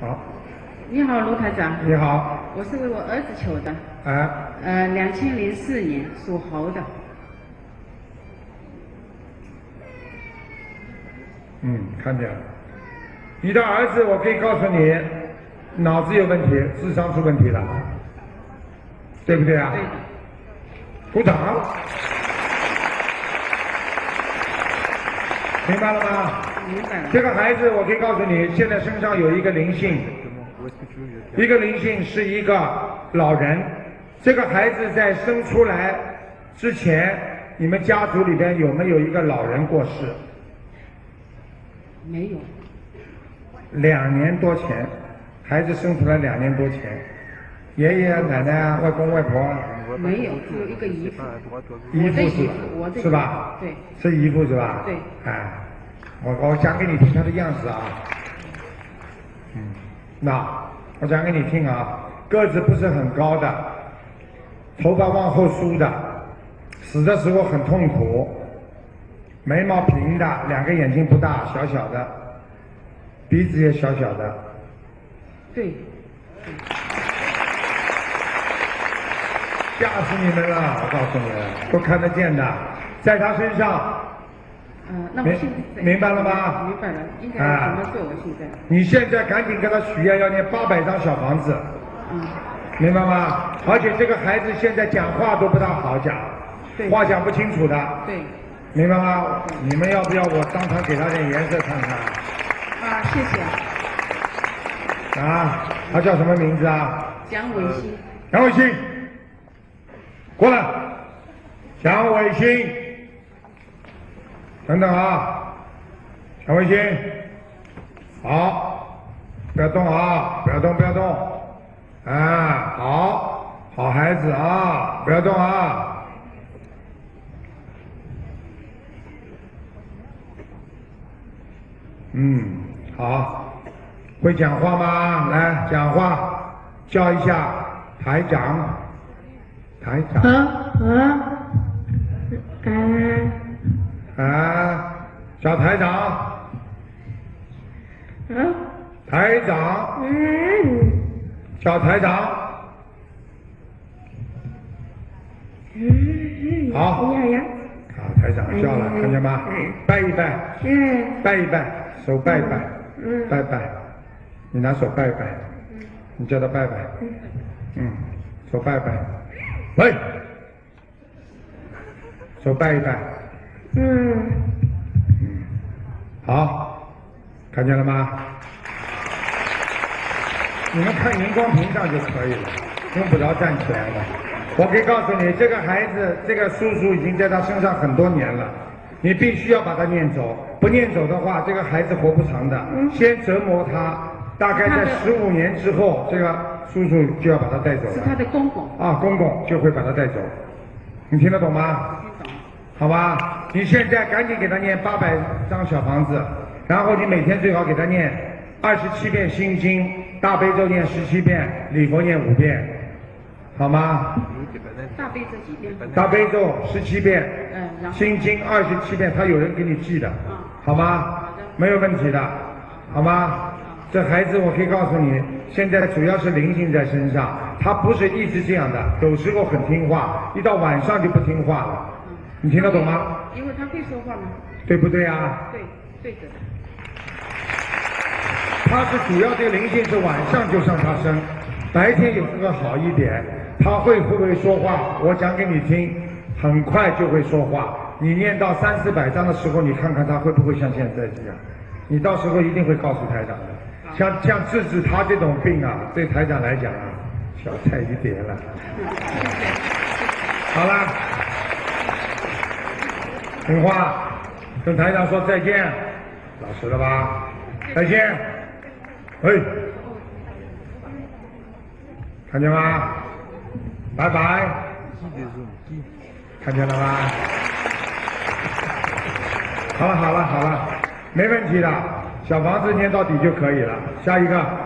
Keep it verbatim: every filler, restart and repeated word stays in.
好。你好，卢台长。你好。我是为我儿子求的。啊。呃，两千零四年属猴的。嗯，看见了。你的儿子，我可以告诉你，脑子有问题，智商出问题了，对不对啊？对。鼓掌。明白了吗？明白了。这个孩子，我可以告诉你，现在身上有一个灵性，一个灵性是一个老人。这个孩子在生出来之前，你们家族里边有没有一个老人过世？没有。两年多前，孩子生出来两年多前，爷爷奶奶啊，外公外婆啊。没有，只有一个姨父。姨父是吧？我的是吧？对。是姨父是吧？对。哎，我我讲给你听他的样子啊。嗯。那我讲给你听啊，个子不是很高的，头发往后梳的，死的时候很痛苦，眉毛平的，两个眼睛不大，小小的，鼻子也小小的。对。吓死你们了！我告诉你们，都看得见的，在他身上。嗯、呃，那我现在明白了吗？明白了，应该怎么做？我现在、啊。你现在赶紧跟他许愿，要念八百张小房子。嗯。明白吗？而且这个孩子现在讲话都不大好讲，话讲不清楚的。对。明白吗？你们要不要我当场给他点颜色看看？啊，谢谢。啊，他叫什么名字啊？蒋伟新。蒋伟新。过来，蒋伟新，等等啊，蒋伟新，好，不要动啊，不要动，不要动，啊，好，好孩子啊，不要动啊，嗯，好，会讲话吗？来讲话，叫一下台长。台长，啊，小台长，台长，小台长，好，好，台长笑了，看见吗？拜一拜，拜一拜，手拜拜，拜拜，你拿手拜拜，你叫他拜拜，嗯，手拜拜。喂，手拜一拜。嗯。嗯。好，看见了吗？你们看荧光屏上就可以了，用不着站起来了。我可以告诉你，这个孩子，这个叔叔已经在他身上很多年了，你必须要把他念走。不念走的话，这个孩子活不长的。嗯、先折磨他，大概在十五年之后，这个。叔叔就要把他带走了，是他的公公啊，公公就会把他带走，你听得懂吗？听懂，好吧，你现在赶紧给他念八百张小房子，然后你每天最好给他念二十七遍心经，大悲咒念十七遍，礼佛念五遍，好吗？大悲咒几遍？大悲咒十七遍，嗯，心经二十七遍，他有人给你记的，嗯、好吗？好的，没有问题的，好吗？这孩子，我可以告诉你，现在主要是灵性在身上，他不是一直这样的，有时候很听话，一到晚上就不听话了。嗯、你听得懂吗？因为他会说话吗？对不对啊？对，对的。他是主要这个灵性是晚上就上他身，白天有时候好一点。他会不会说话？我讲给你听，很快就会说话。你念到三四百章的时候，你看看他会不会像现在这样？你到时候一定会告诉台长的。像像治治他这种病啊，对台长来讲啊，小菜一碟了。好了，听话，跟台长说再见，老实了吧？再见。哎，看见吗？拜拜。看见了吗？好了好了好了，没问题的。小房子念到底就可以了。下一个。